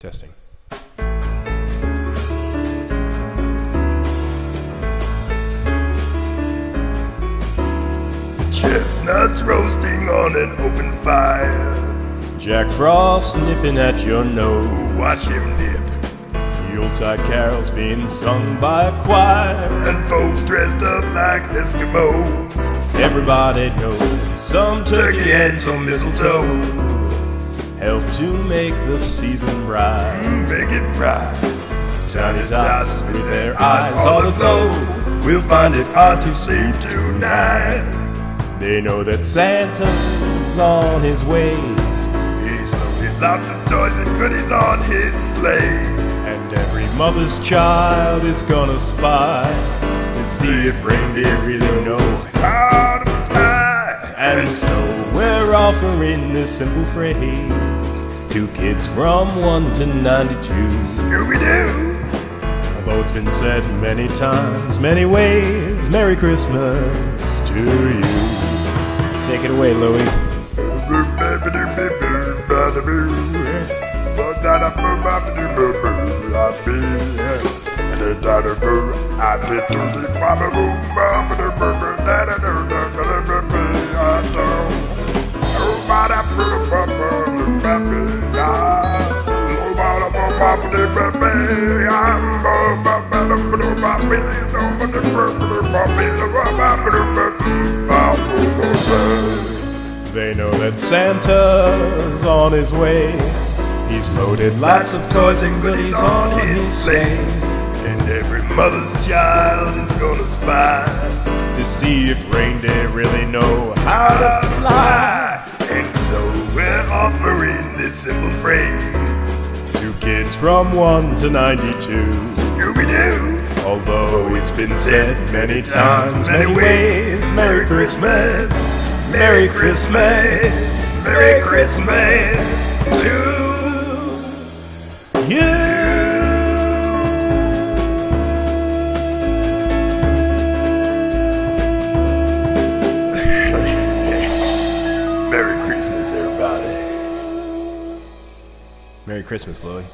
Testing. Chestnuts roasting on an open fire. Jack Frost nipping at your nose. Watch him nip. Yuletide carols being sung by a choir. And folks dressed up like Eskimos. Everybody knows some turkey and some mistletoe help to make the season bright. Make it bright. Tiny tots with their eyes all aglow. We'll find it hard to sleep tonight. They know that Santa's on his way. He's loaded lots of toys and goodies on his sleigh. And every mother's child is gonna spy to see if reindeer really knows how to fly. And so we're offering this simple phrase to kids from 1 to 92. Scooby-Doo! Although it's been said many times, many ways, Merry Christmas to you. Take it away, Louis. They know that Santa's on his way. He's loaded lots of toys and goodies on his sleigh. And every mother's child is gonna spy to see if reindeer really know how to fly. And so we're offering this simple phrase to kids from 1 to 92. Scooby-Doo! Although it's been said many times, many ways, Merry Christmas, Merry Christmas, Merry Christmas to you. Merry Christmas, everybody. Merry Christmas, Louis.